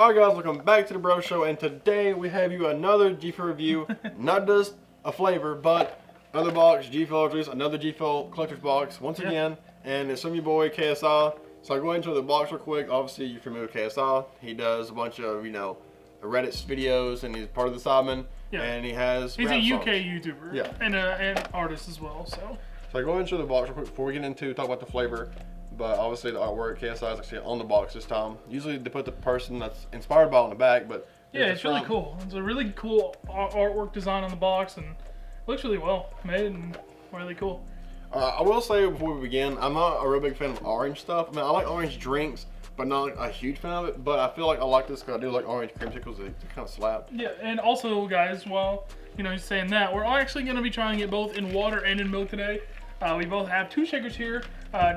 Alright guys, welcome back to the Bro Show, and today we have you another G Fuel review. Not just a flavor, but another box, G Fuel juice, another G Fuel collector's box once again. And it's from your boy KSI. So I'll go into the box real quick. Obviously you're familiar with KSI. He does a bunch of, you know, Reddit videos, and he's part of the Sidemen. Yeah. And he has He's a UK YouTuber. Yeah. And artist as well, so. So I go into the box real quick before we get into talk about the flavor. But obviously the artwork, KSI is actually on the box this time. Usually they put the person that's inspired by on the back, but yeah, it's really cool. It's a really cool artwork design on the box, and it looks really well made and really cool. I will say before we begin, I'm not a real big fan of orange stuff. I mean, I like orange drinks, but not a huge fan of it. But I feel like I like this because I do like orange creamsicles. They kind of slap. Yeah, and also guys, while you know you're saying that, we're actually going to be trying it both in water and in milk today. We both have two shakers here.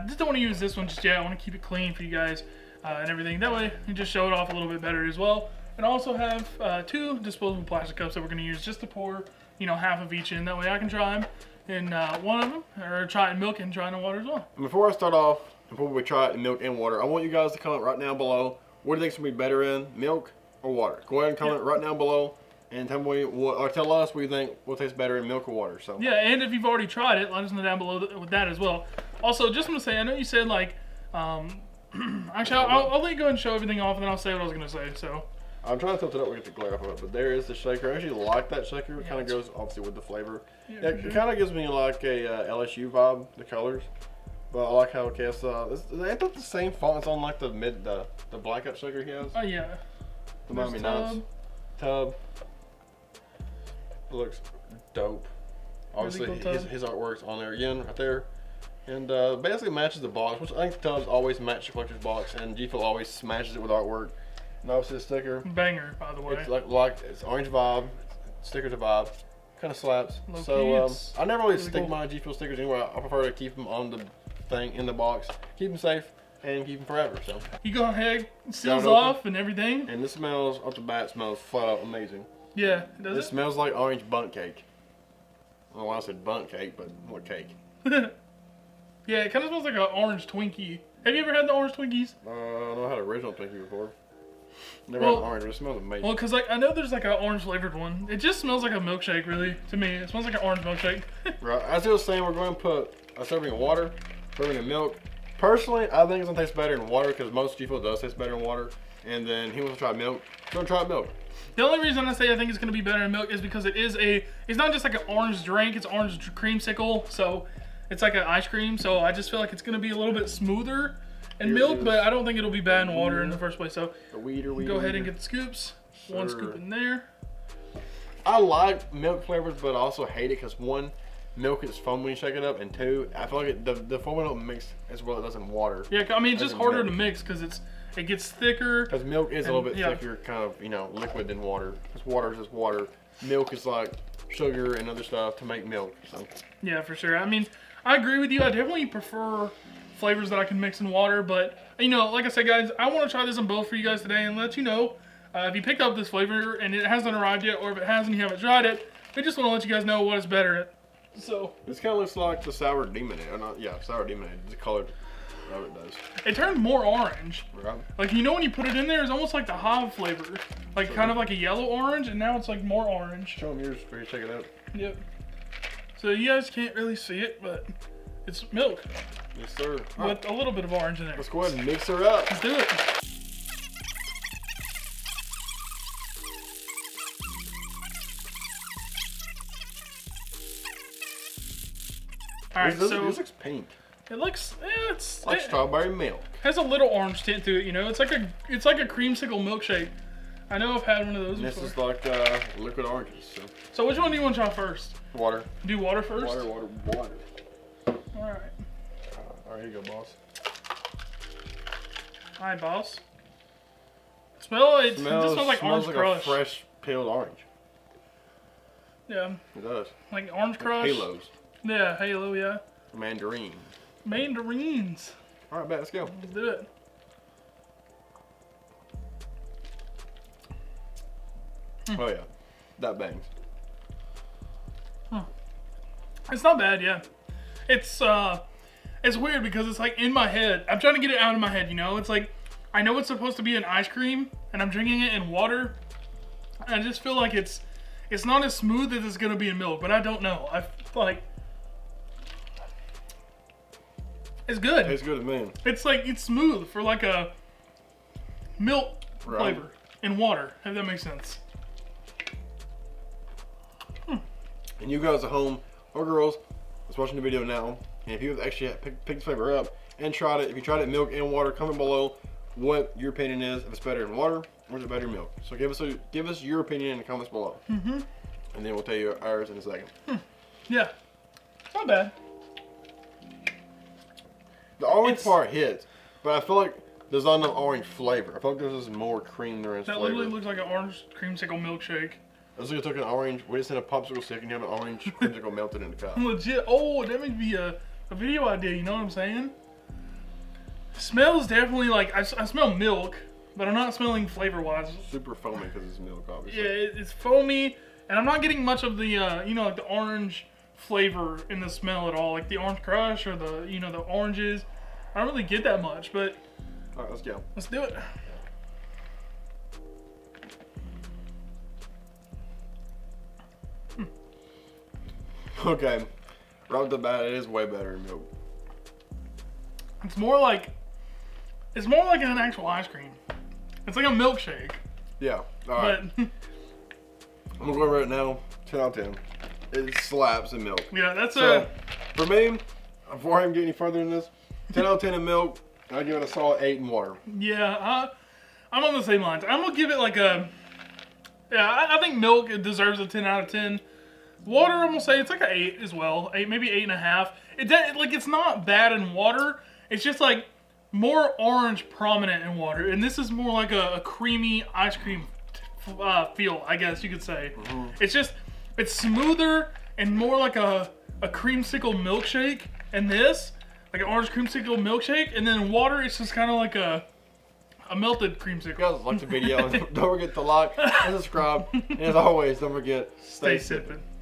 Just don't want to use this one just yet. I want to keep it clean for you guys and everything. That way, you just show it off a little bit better as well. And I also have two disposable plastic cups that we're going to use just to pour, you know, half of each in. That way, I can try them in one of them, or try it in milk and try it in water as well. And before I start off, before we try it in milk and water, I want you guys to comment right now below. What do you think should be better in, milk or water? Go ahead and comment right now below. And tell me what, or tell us what you think will taste better in milk or water. So yeah, and if you've already tried it, let us know down below with that as well. Also, just want to say, I know you said like, actually, I'll let you go and show everything off, and then I'll say what I was gonna say. So I'm trying to tilt it up, we get the glare off of it, but there is the shaker. I actually like that shaker. It kind of goes obviously with the flavor. Yeah, it kind of gives me like a LSU vibe, the colors. But I like how it casts. They put the same fonts on like the blackout shaker he has. Oh yeah. The Miami Nights tub. Looks dope. Obviously, really cool. His artwork's on there again, right there, and basically matches the box, which I think tubs always match the collector's box, and G Fuel always smashes it with artwork. And obviously, the sticker banger, by the way. It's like it's orange vibe, stickers a vibe, kind of slaps. Low so I never really stick my G Fuel stickers anywhere. I prefer to keep them on the thing in the box, keep them safe, and keep them forever. So you go ahead, seals off and everything, and this smells off the bat smells flat out amazing. Yeah, does it? It smells like orange bunt cake. I don't know why I said bunt cake, but more cake. Yeah, it kind of smells like an orange Twinkie. Have you ever had the orange Twinkies? I don't know how the original Twinkie before. Never had an orange, but it smells amazing. Well, because like, I know there's like an orange flavored one. It just smells like a milkshake, really, to me. It smells like an orange milkshake. Right, as I was saying, we're going to put a serving of water, serving of milk. Personally, I think it's going to taste better in water because most G Fuel does taste better in water. And then he wants to try milk. He's going to try milk. The only reason I say I think it's going to be better in milk is because it is a, it's not just like an orange drink, it's orange creamsicle, so it's like an ice cream, so I just feel like it's going to be a little bit smoother in milk, but I don't think it'll be bad in water in the first place, so go ahead and get the scoops. Sure. One scoop in there. I like milk flavors, but I also hate it because one, milk is foam when you shake it up, and two, I feel like it, the foam don't mix as well as it does in water. Yeah, I mean, it's just harder to mix because it gets thicker. Because milk is a little bit thicker, kind of, you know, liquid than water. Because water is just water. Milk is like sugar and other stuff to make milk. So. Yeah, for sure. I mean, I agree with you. I definitely prefer flavors that I can mix in water. But, you know, like I said, guys, I want to try this on both for you guys today and let you know if you picked up this flavor and it hasn't arrived yet, or if it has and you haven't tried it, we just want to let you guys know what is better at. So. This kind of looks like the sour lemonade. Or not, yeah, sour lemonade. It's colored. Oh, it does. It turned more orange. Right. Like, you know when you put it in there, it's almost like the Hav flavor. Like, kind of like a yellow orange, and now it's like more orange. Show them yours before you check it out. Yep. So you guys can't really see it, but it's milk. Yes, sir. With a little bit of orange in there. Let's go ahead and mix her up. Let's do it. All right, so. This looks pink. It looks, yeah, it's like strawberry milk. Has a little orange tint to it, you know. It's like a creamsicle milkshake. I know I've had one of those before. This is like liquid oranges. So which one do you want to try first? Water. Do water first. Water. All right. All right, here you go, boss. All right, boss. Smell it. It just smells like orange crush. A fresh peeled orange. Yeah. It does. Like orange crush. Halos. Yeah, halo. Yeah. Mandarin. Mandarins. All right, let's go. Let's do it. Oh yeah, that bangs. Huh. It's not bad, yeah. It's weird because it's like in my head. I'm trying to get it out of my head, you know. It's like I know it's supposed to be an ice cream, and I'm drinking it in water. And I just feel like it's not as smooth as it's gonna be in milk, but I don't know. I feel like it's good. It's good, man. It's like it's smooth for like a milk flavor in water. If that makes sense. And you guys at home or girls that's watching the video now, and if you actually picked the flavor up and tried it, if you tried it in milk and water, comment below what your opinion is. If it's better in water or is it better in milk? So give us your opinion in the comments below, and then we'll tell you ours in a second. Yeah, it's not bad. The orange part hits, but I feel like there's not enough orange flavor. I feel like there's more cream there is. That flavor literally looks like an orange creamsicle milkshake. Let's look at an orange. We just had a popsicle stick and you have an orange creamsicle melted in the cup. Legit. Oh, that may be a video idea. You know what I'm saying? Smells definitely like I smell milk, but I'm not smelling flavor wise. Super foamy because it's milk, obviously. Yeah, it's foamy, and I'm not getting much of the you know, like the orange flavor in the smell at all, like the orange crush or the, you know, the oranges. I don't really get that much, but all right, let's go. Let's do it. Okay, right off the bat, it is way better in milk. It's more like an actual ice cream. It's like a milkshake. Yeah, all right. But I'm gonna go right now, 10 out of 10. It slaps in milk. Yeah, that's so, for me, before I even get any further in this, 10 out of 10 in milk, and I give it a solid 8 in water. Yeah, I'm on the same lines. I'm gonna give it like a, yeah, I think milk, it deserves a 10 out of 10. Water, I'm gonna say it's like an 8 as well, 8, maybe 8.5. Like it's not bad in water. It's just like more orange prominent in water, and this is more like a creamy ice cream feel, I guess you could say. It's just it's smoother and more like a creamsicle milkshake, and this like an orange creamsicle milkshake, and then water it's just kind of like a melted creamsicle. Guys, like the video. Don't forget to like and subscribe, and as always, don't forget stay sipping.